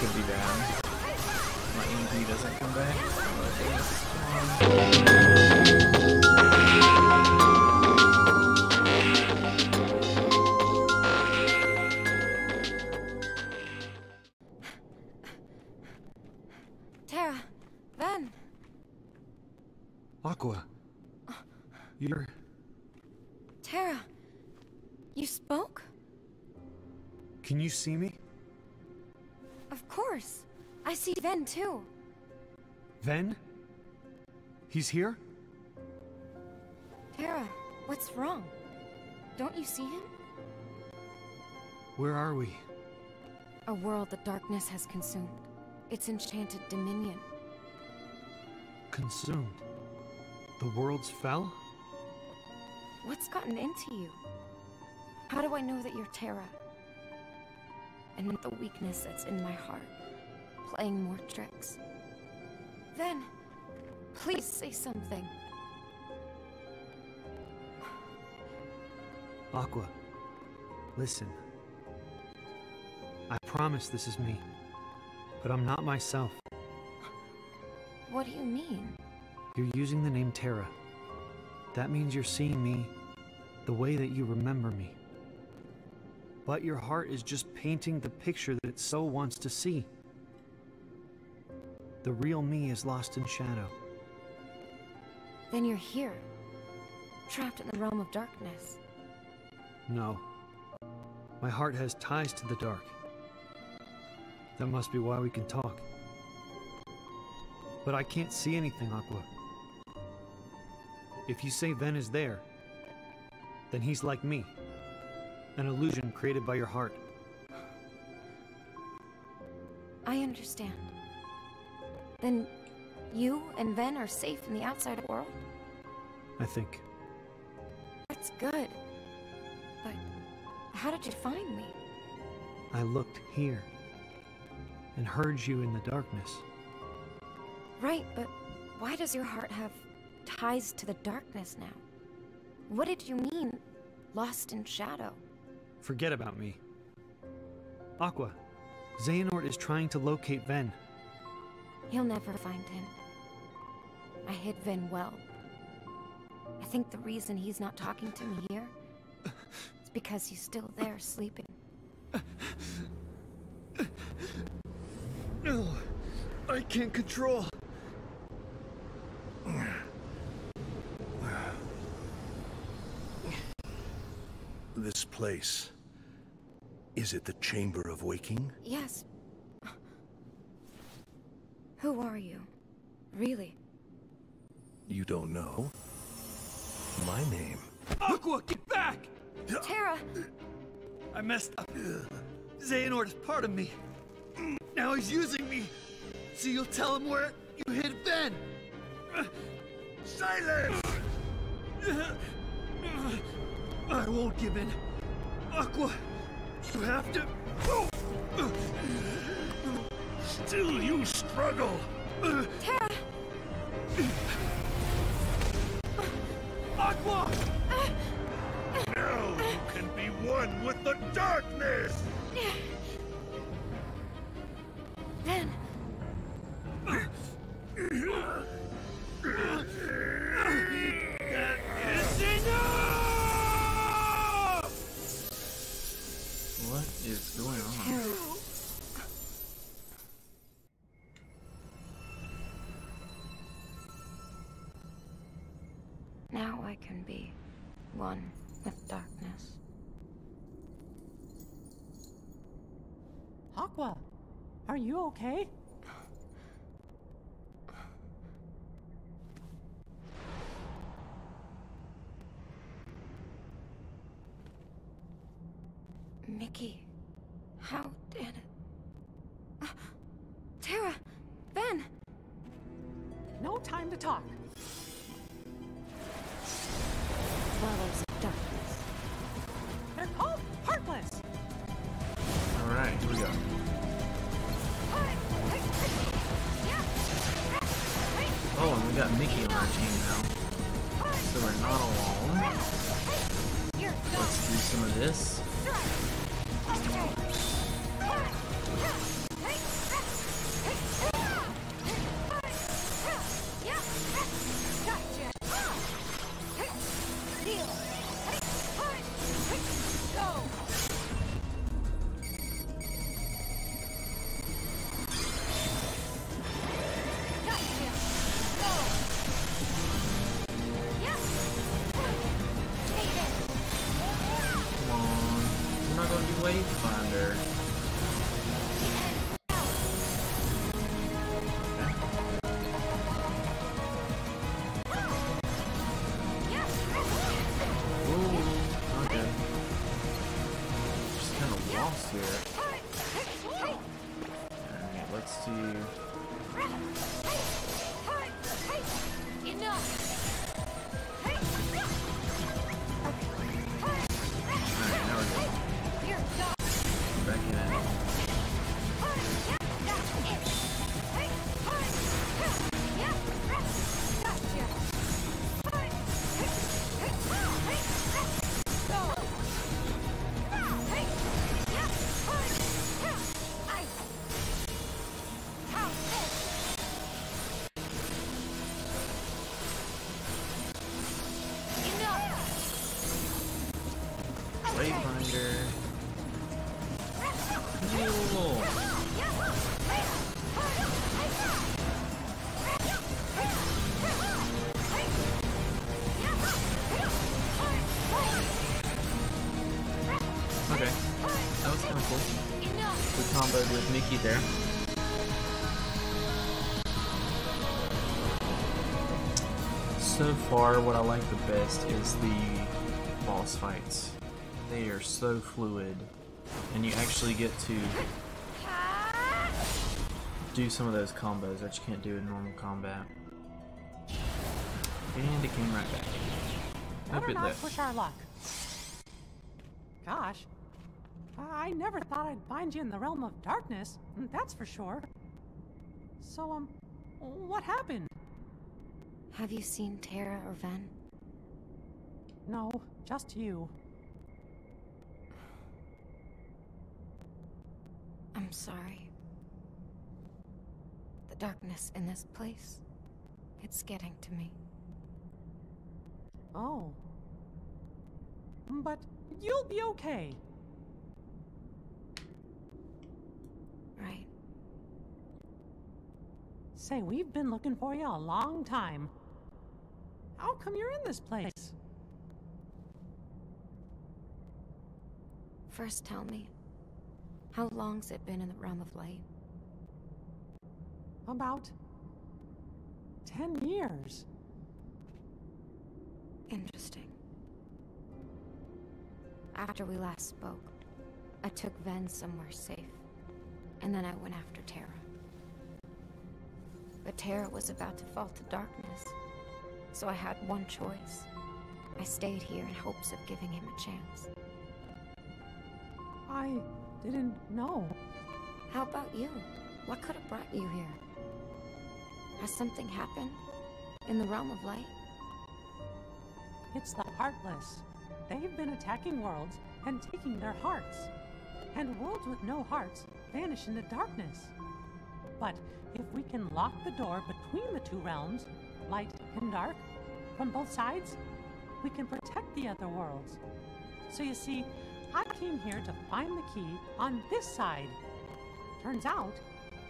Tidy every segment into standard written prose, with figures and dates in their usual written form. could be bad. My MP doesn't come back. Terra, Van. Aqua, you're... Terra, you spoke? Can you see me? Of course. I see Ven too. Ven? He's here? Terra, what's wrong? Don't you see him? Where are we? A world that darkness has consumed. Its enchanted dominion. Consumed? The worlds fell? What's gotten into you? How do I know that you're Terra? And the weakness that's in my heart. Playing more tricks. Then, please say something. Aqua, listen. I promise this is me, but I'm not myself. What do you mean? You're using the name Terra. That means you're seeing me the way that you remember me. But your heart is just painting the picture that it so wants to see. The real me is lost in shadow. Then you're here, trapped in the realm of darkness. No. My heart has ties to the dark. That must be why we can talk. But I can't see anything, Aqua. If you say Ven is there, then he's like me. An illusion created by your heart. I understand. Then you and Ven are safe in the outside world? I think. That's good. But how did you find me? I looked here and heard you in the darkness. Right, but why does your heart have ties to the darkness now? What did you mean, lost in shadow? Forget about me. Aqua, Xehanort is trying to locate Ven. He'll never find him. I hid Ven well. I think the reason he's not talking to me here is because he's still there sleeping. No, I can't control. This place, is it the Chamber of Waking? Yes. Who are you? Really? You don't know? My name. Aqua, get back! Terra! I messed up. Xehanort is part of me. Now he's using me. So you'll tell him where you hid Ven. Silence! I won't give in. Aqua, you have to... Still you struggle! Terra! Aqua! Now you can be one with the darkness! Then... That is enough! What is going on? Terra. Now I can be one with darkness. Aqua, are you okay? Mickey, how did it? Terra, Ben! No time to talk. Levels of darkness. They're called Heartless! Alright, here we go. Oh, and we got Mickey on our team now. So we're not alone. Let's do some of this. Let's see. Alright, now we're good. Back in it. With Mickey there. So far, what I like the best is the boss fights. They are so fluid, and you actually get to do some of those combos that you can't do in normal combat. And it came right back. Hope it left. Push our luck. Gosh. I never thought I'd find you in the realm of darkness, that's for sure. So, what happened? Have you seen Terra or Ven? No, just you. I'm sorry. The darkness in this place, it's getting to me. Oh. But you'll be okay. Right. Say, we've been looking for you a long time. How come you're in this place? First tell me, how long's it been in the Realm of Light? About 10 years. Interesting. After we last spoke, I took Ven somewhere safe. And then I went after Terra. But Terra was about to fall to darkness, so I had one choice. I stayed here in hopes of giving him a chance. I didn't know. How about you? What could have brought you here? Has something happened in the Realm of Light? It's the Heartless. They've been attacking worlds and taking their hearts. And worlds with no hearts vanish into darkness. But if we can lock the door between the two realms, light and dark, from both sides, we can protect the other worlds. So you see, I came here to find the key on this side. Turns out,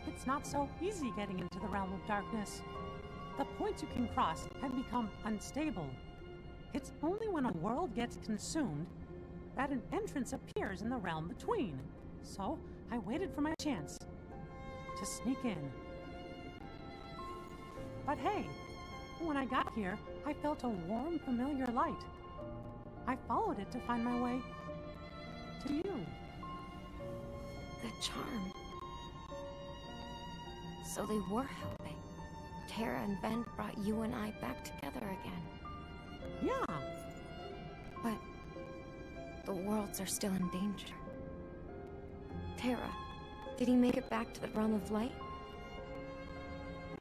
it's not so easy getting into the realm of darkness. The points you can cross have become unstable. It's only when a world gets consumed that an entrance appears in the realm between. So, I waited for my chance to sneak in. But hey, when I got here, I felt a warm, familiar light. I followed it to find my way to you. The charm. So they were helping. Terra and Ben brought you and I back together again. Yeah. But the worlds are still in danger. Terra, did he make it back to the Realm of Light?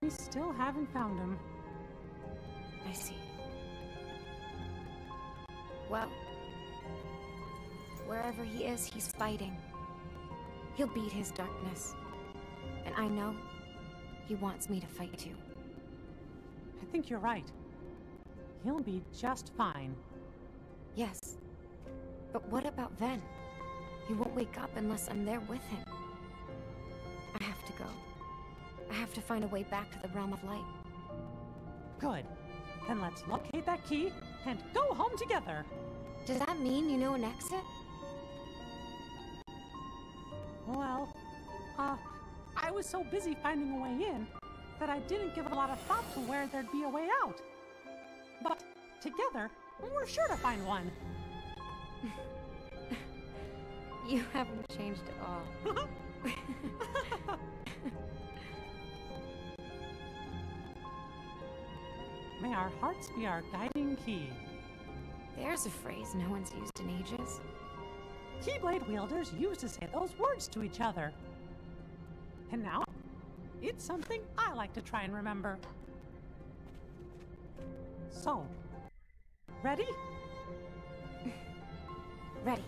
We still haven't found him. I see. Well, wherever he is, he's fighting. He'll beat his darkness. And I know he wants me to fight too. I think you're right. He'll be just fine. Yes. But what about Ven? He won't wake up unless I'm there with him. I have to go. I have to find a way back to the Realm of Light. Good. Then let's locate that key and go home together. Does that mean you know an exit? Well, I was so busy finding a way in that I didn't give a lot of thought to where there'd be a way out. But together, we're sure to find one. You haven't changed at all. May our hearts be our guiding key. There's a phrase no one's used in ages. Keyblade wielders used to say those words to each other. And now, it's something I like to try and remember. So, ready? Ready.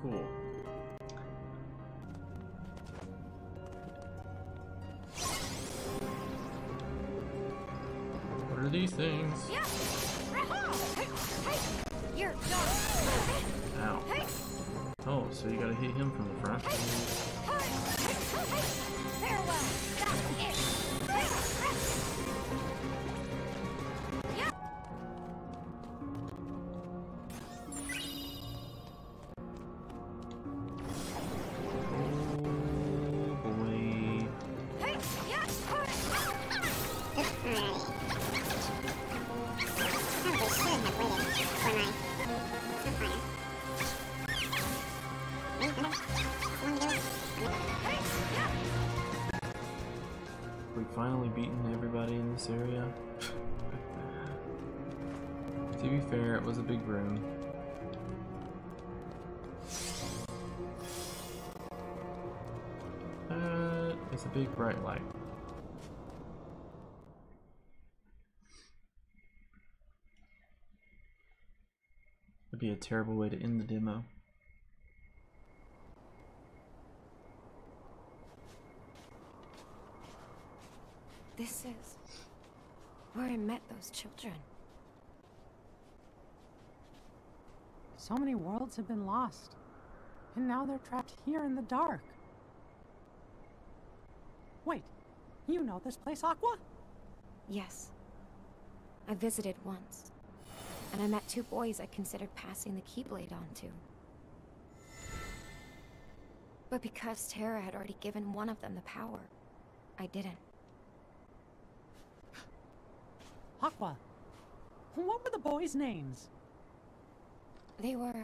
Cool. What are these things? Yeah. You're done. Ow. Oh, so you gotta hit him from the front. Finally beaten everybody in this area. To be fair, it was a big room. It's a big bright light. That'd be a terrible way to end the demo. This is where I met those children. So many worlds have been lost, and now they're trapped here in the dark. Wait, you know this place, Aqua? Yes. I visited once, and I met two boys I considered passing the Keyblade on to. But because Terra had already given one of them the power, I didn't. Aqua, what were the boys' names? They were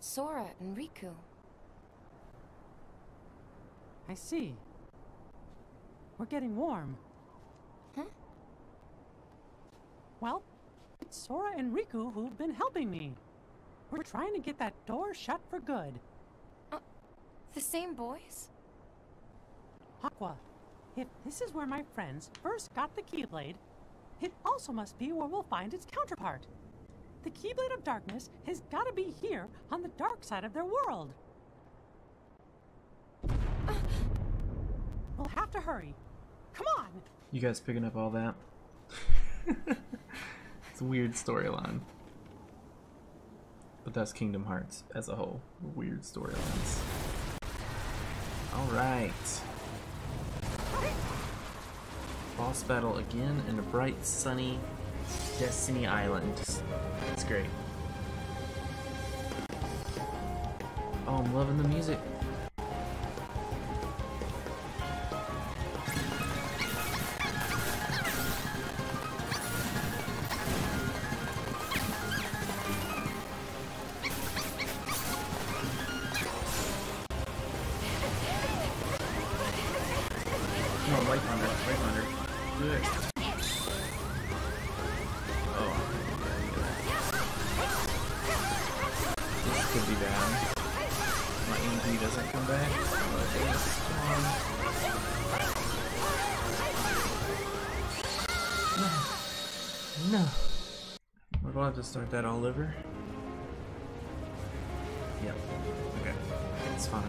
Sora and Riku. I see. We're getting warm. Huh? Well, it's Sora and Riku who've been helping me. We're trying to get that door shut for good. The same boys? Aqua, if this is where my friends first got the Keyblade, it also must be where we'll find its counterpart. The Keyblade of Darkness has got to be here on the dark side of their world. We'll have to hurry. Come on! You guys picking up all that? It's a weird storyline. But that's Kingdom Hearts as a whole. Weird storylines. Alright. Boss battle again in a bright, sunny Destiny Islands. That's great. Oh, I'm loving the music. Start that all over? Yep. Okay. It's fine.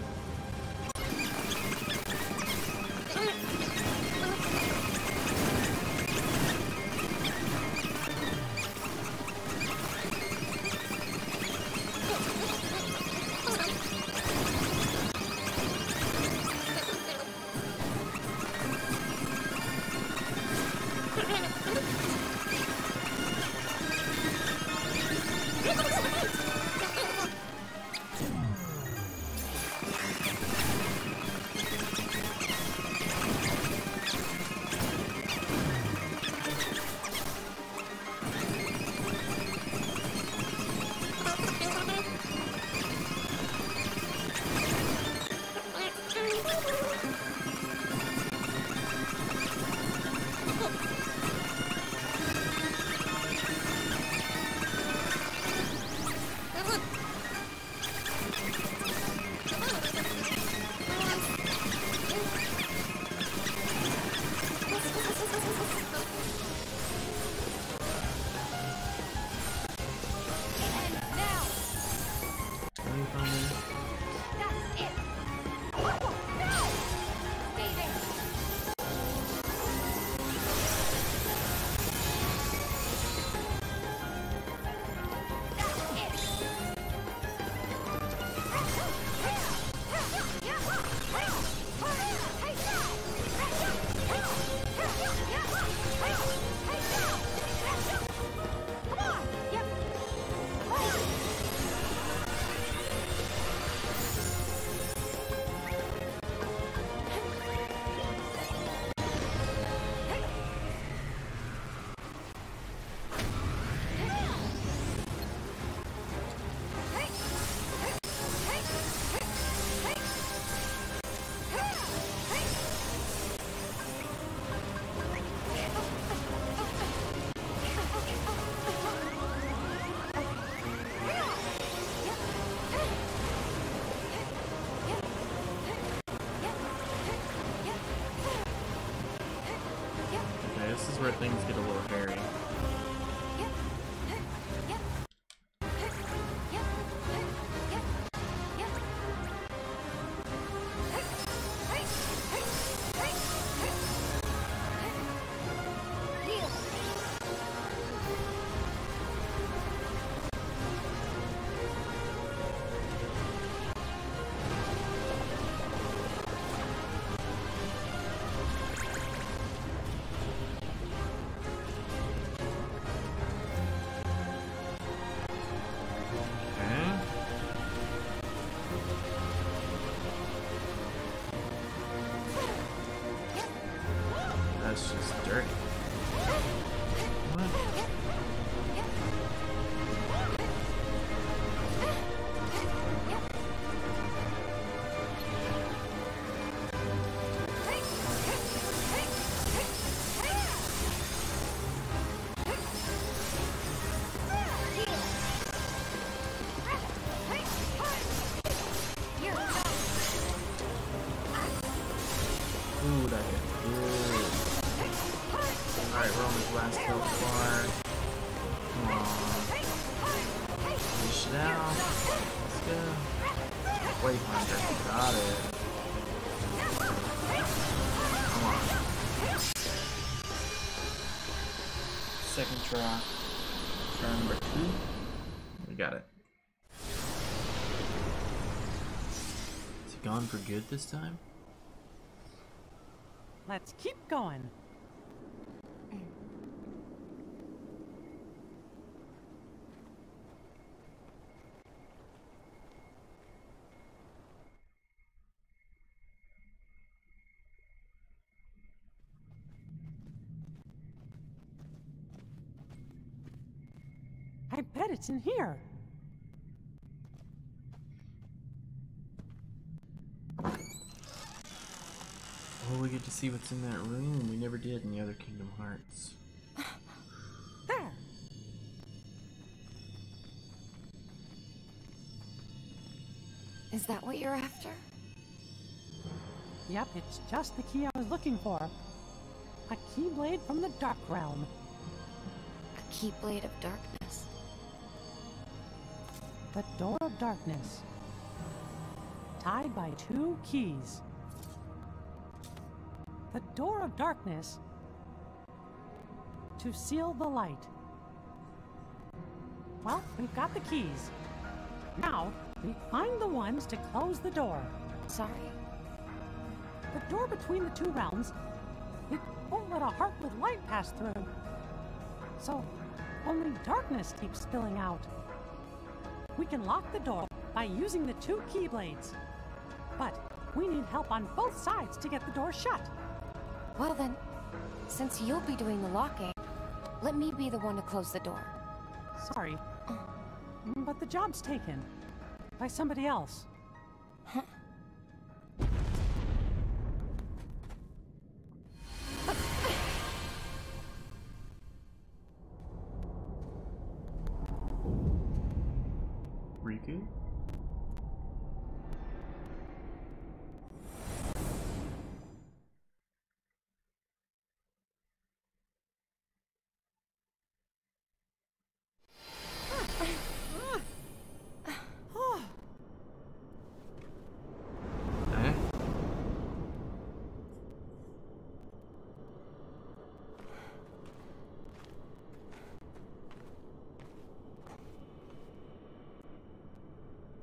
where things get a little hairy. Try number 2. We got it. Is it gone for good this time? Let's keep going. I bet it's in here. Oh, we get to see what's in that room. We never did in the other Kingdom Hearts. There. Is that what you're after? Yep, it's just the key I was looking for. A Keyblade from the Dark Realm. A Keyblade of Darkness. The door of darkness, tied by 2 keys. The door of darkness to seal the light. Well, we've got the keys. Now we find the ones to close the door. Sorry. The door between the 2 realms, it won't let a heart with light pass through. So only darkness keeps spilling out. We can lock the door by using the 2 Keyblades. But we need help on both sides to get the door shut. Well then, since you'll be doing the locking, let me be the one to close the door. Sorry, but the job's taken by somebody else. Huh?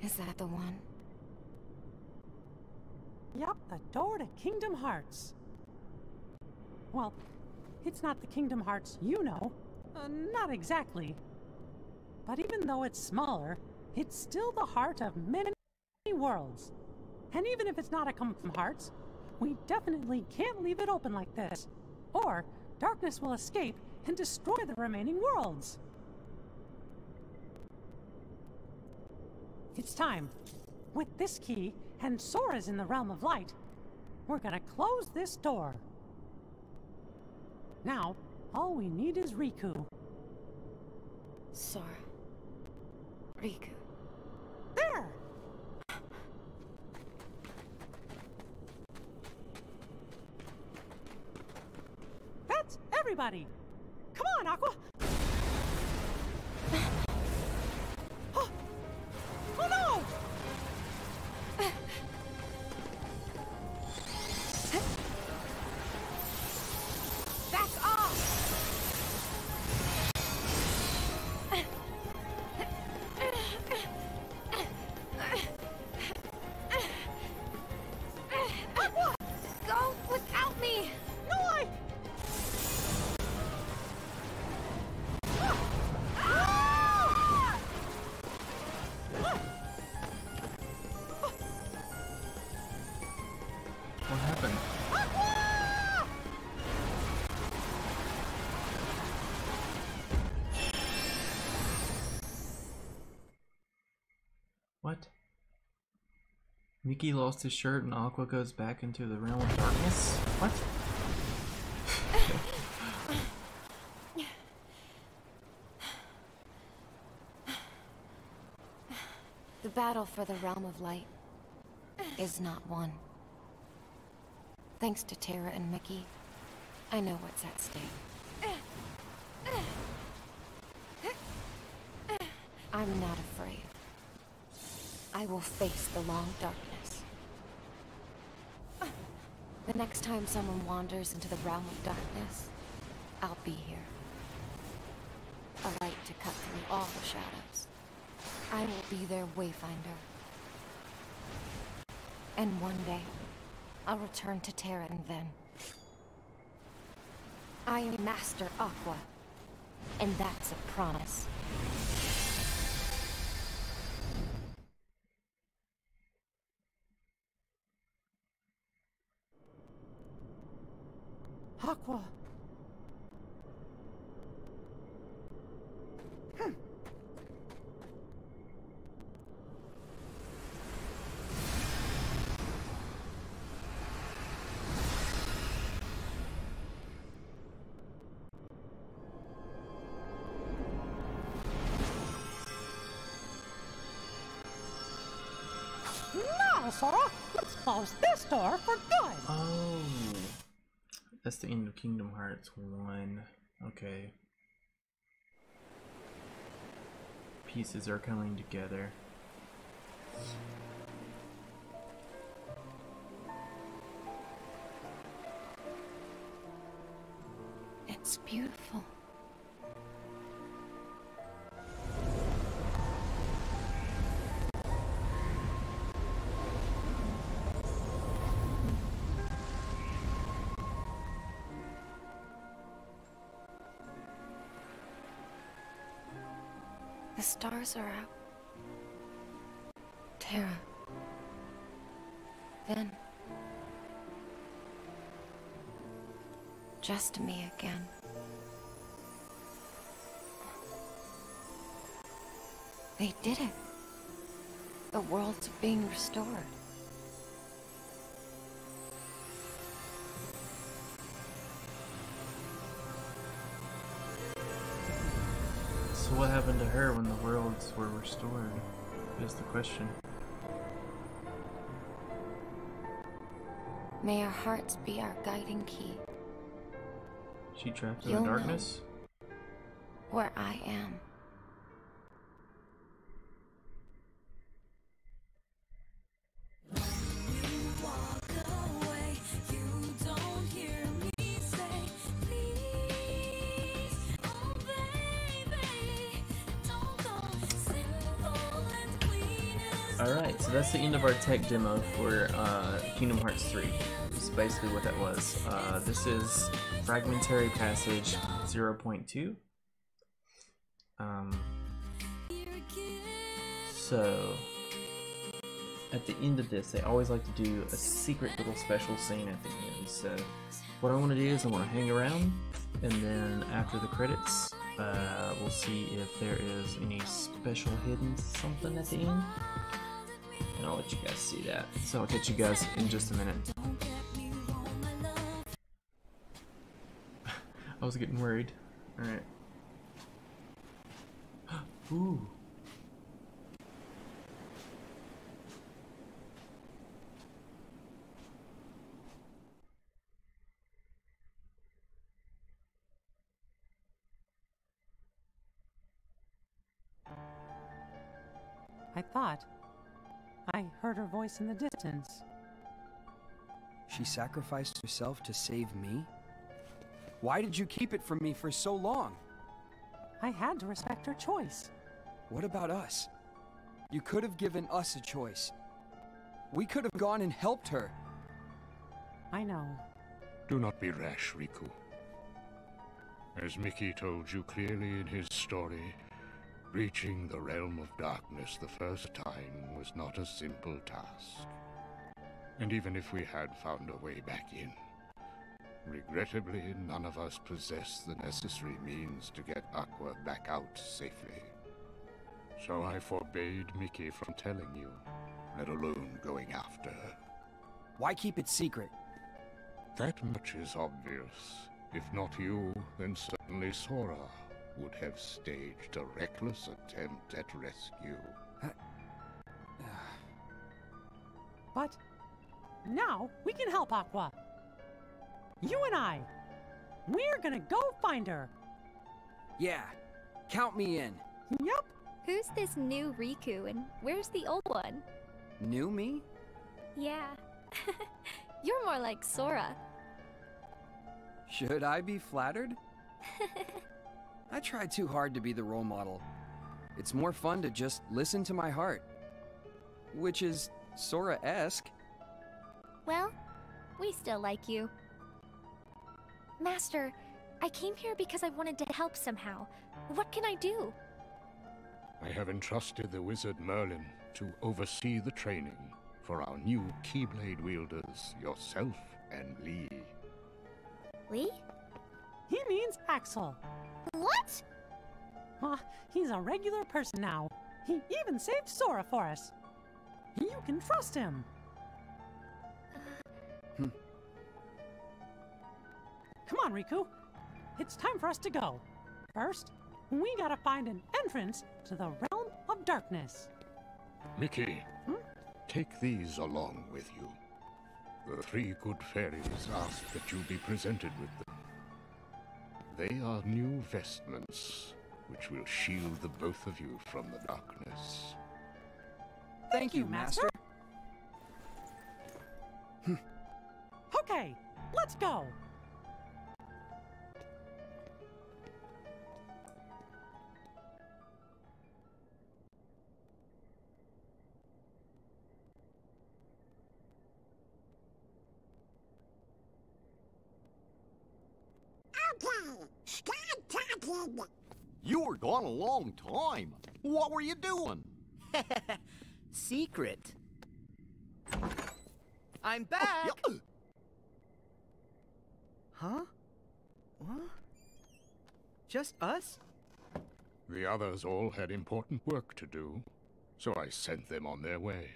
Is that the one? Yep, the door to Kingdom Hearts. Well, it's not the Kingdom Hearts you know. Not exactly. But even though it's smaller, it's still the heart of many, many worlds. And even if it's not a Kingdom Hearts, we definitely can't leave it open like this. Or darkness will escape and destroy the remaining worlds. It's time. With this key, and Sora's in the realm of light, we're gonna close this door. Now, all we need is Riku. Sora. Riku. There! That's everybody! everybody. Come on, Aqua. Oh, oh no! Back off! Aqua! Go without me! No, I... Mickey lost his shirt and Aqua goes back into the realm of darkness? What? The battle for the realm of light is not won. Thanks to Terra and Mickey, I know what's at stake. I'm not afraid. I will face the long darkness. The next time someone wanders into the realm of darkness, I'll be here. A light to cut through all the shadows. I will be their wayfinder. And one day, I'll return to Terra and them. I am Master Aqua, and that's a promise. Aqua. Hm. Now, Sora, let's close this door for good. Oh. That's the end of Kingdom Hearts 1. Okay. Pieces are coming together. It's beautiful. The stars are out. Terra. Then. Just me again. They did it. The world's being restored. What happened to her when the worlds were restored? Is the question. May our hearts be our guiding key. She trapped in the darkness? Where I am. Alright, so that's the end of our tech demo for Kingdom Hearts 3. That's basically what that was. This is Fragmentary Passage 0.2. So, at the end of this, they always like to do a secret little special scene at the end. So, what I want to do is I want to hang around, and then after the credits, we'll see if there is any special hidden something at the end. And I'll let you guys see that. So I'll catch you guys in just a minute. I was getting worried. Alright. Ooh. I thought. I heard her voice in the distance. She sacrificed herself to save me? Why did you keep it from me for so long? I had to respect her choice. What about us? You could have given us a choice. We could have gone and helped her. I know. Do not be rash, Riku. As Mickey told you clearly in his story, reaching the realm of darkness the first time was not a simple task. And even if we had found a way back in, regrettably none of us possessed the necessary means to get Aqua back out safely. So I forbade Mickey from telling you, let alone going after her. Why keep it secret? That much is obvious. If not you, then certainly Sora would have staged a reckless attempt at rescue. But now we can help Aqua. You and I. We're gonna go find her. Yeah, count me in. Yup. Who's this new Riku and where's the old one? New me? Yeah. You're more like Sora. Should I be flattered? I try too hard to be the role model. It's more fun to just listen to my heart. Which is Sora-esque. Well, we still like you. Master, I came here because I wanted to help somehow. What can I do? I have entrusted the wizard Merlin to oversee the training for our new Keyblade wielders, yourself and Lee. Lee? He means Axel. What? He's a regular person now. He even saved Sora for us. You can trust him. Come on, Riku. It's time for us to go. First, we gotta find an entrance to the realm of darkness. Mickey, take these along with you. The three good fairies ask that you be presented with them. They are new vestments, which will shield the both of you from the darkness. Thank you, Master. Okay, let's go. You were gone a long time. What were you doing? Secret. I'm back. Oh, yeah. Huh? What? Just us? The others all had important work to do, so I sent them on their way.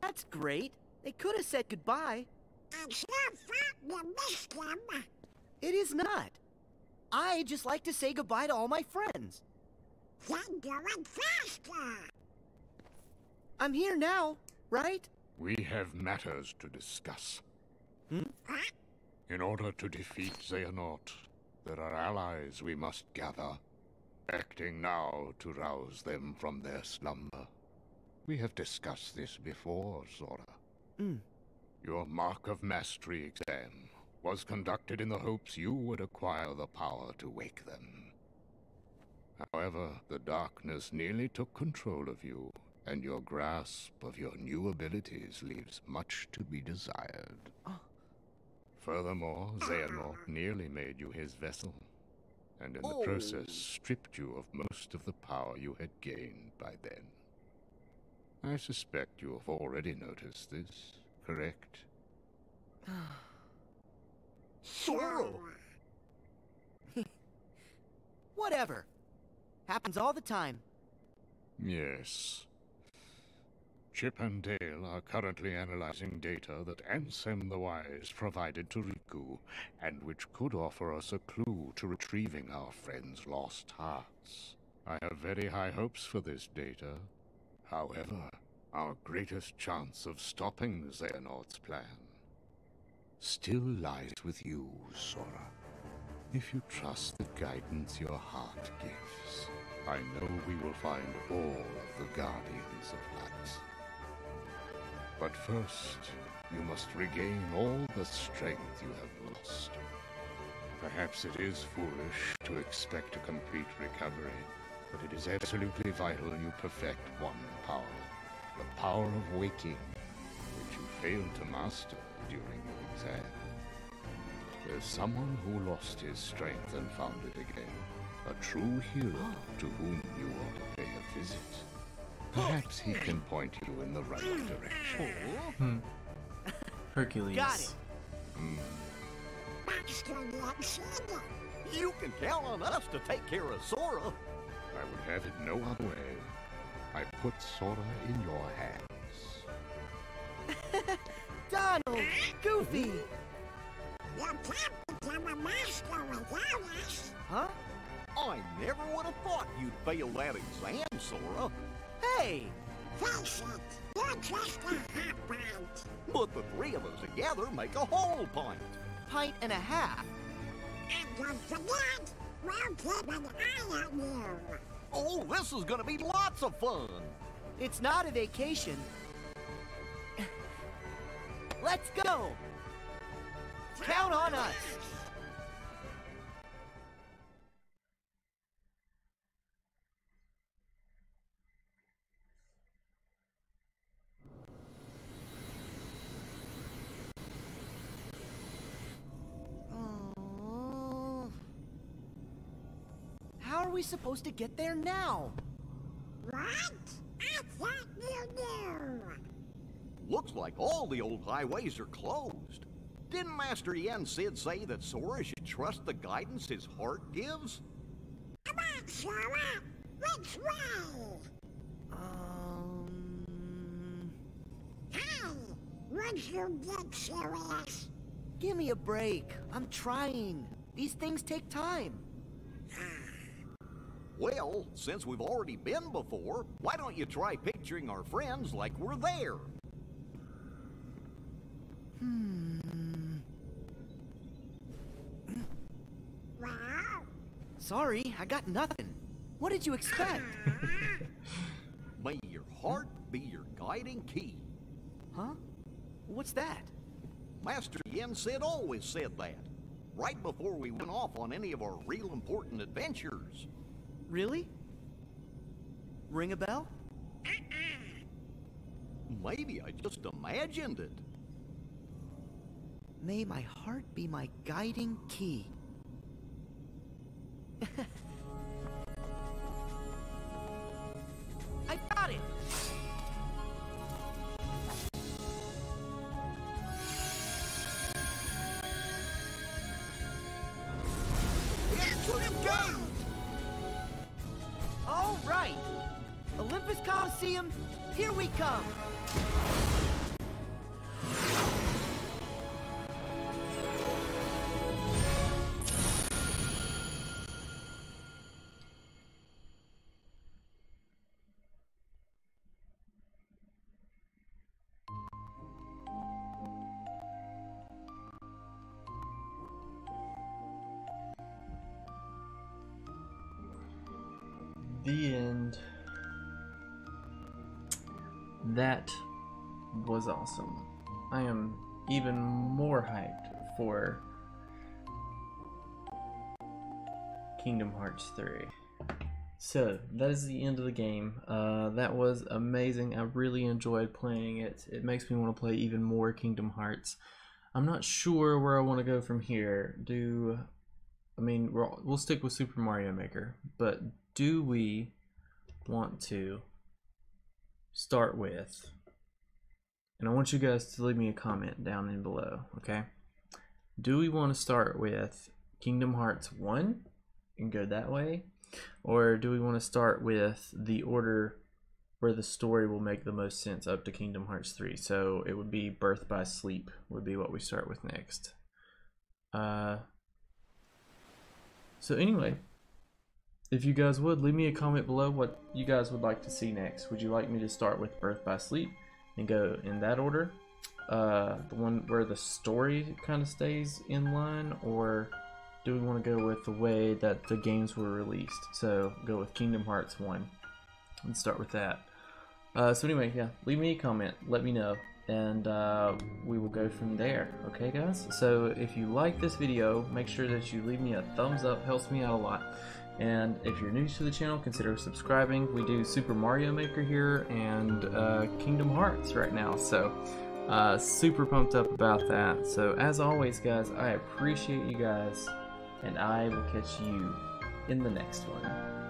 That's great. They could have said goodbye. It's not fun to miss them. It is not. I just like to say goodbye to all my friends. Then go and faster! I'm here now, right? We have matters to discuss. In order to defeat Xehanort, there are allies we must gather, acting now to rouse them from their slumber. We have discussed this before, Sora. Your Mark of Mastery exam was conducted in the hopes you would acquire the power to wake them. However, the darkness nearly took control of you, and your grasp of your new abilities leaves much to be desired. Furthermore, Xehanort nearly made you his vessel, and in the process stripped you of most of the power you had gained by then. I suspect you have already noticed this, correct? Sure. Whatever. Happens all the time. Yes. Chip and Dale are currently analyzing data that Ansem the Wise provided to Riku, and which could offer us a clue to retrieving our friend's lost hearts. I have very high hopes for this data. However, our greatest chance of stopping Xehanort's plan still lies with you, Sora, if you trust the guidance your heart gives. I know we will find all of the Guardians of Light. But first, you must regain all the strength you have lost. Perhaps it is foolish to expect a complete recovery, but it is absolutely vital you perfect one power. The power of waking, which you failed to master during your exam. There's someone who lost his strength and found it again. A true hero to whom you ought to pay a visit. Perhaps he can point you in the right direction. Hercules. Got it. Master Luxana. You can count on us to take care of Sora. I would have it no other way. I put Sora in your hands. Donald! Goofy! You can't become a master without us. Huh? I never would have thought you'd fail that exam, Sora. Hey! Face it, you're just a hot pint. But the three of us together make a whole pint. Pint and a half. And don't forget, we'll keep an eye on you. Oh, this is gonna be lots of fun. It's not a vacation. Let's go! Count on us! How are we supposed to get there now? What? I thought you knew. Looks like all the old highways are closed. Didn't Master Yen Sid say that Sora should trust the guidance his heart gives? Come on, Sora! Which way? Hey! Would you get serious? Give me a break. I'm trying. These things take time. Well, since we've already been before, why don't you try picturing our friends like we're there? Sorry, I got nothing. What did you expect? May your heart be your guiding key. Huh? What's that? Master Yen Sid always said that, right before we went off on any of our real important adventures. Really? Ring a bell? Maybe I just imagined it. May my heart be my guiding key. I got it. Go! All right, Olympus Coliseum, here we come. The end. That was awesome. I am even more hyped for Kingdom Hearts 3. So that is the end of the game. That was amazing. I really enjoyed playing it. It makes me want to play even more Kingdom Hearts. I'm not sure where I want to go from here. We'll stick with Super Mario Maker, but do we want to start with, and I want you guys to leave me a comment down in below, okay? Do we want to start with Kingdom Hearts 1 and go that way? Or do we want to start with the order where the story will make the most sense up to Kingdom Hearts 3? So it would be Birth by Sleep would be what we start with next. So anyway, if you guys would, leave me a comment below what you guys would like to see next. Would you like me to start with Birth by Sleep and go in that order? The one where the story kind of stays in line, or do we want to go with the way that the games were released? So go with Kingdom Hearts 1. Let's start with that. So anyway, yeah, leave me a comment, let me know, and we will go from there. Okay guys, so if you like this video, make sure that you leave me a thumbs up, helps me out a lot. And if you're new to the channel, consider subscribing. We do Super Mario Maker here and Kingdom Hearts right now, so super pumped up about that. So as always guys, I appreciate you guys, and I will catch you in the next one.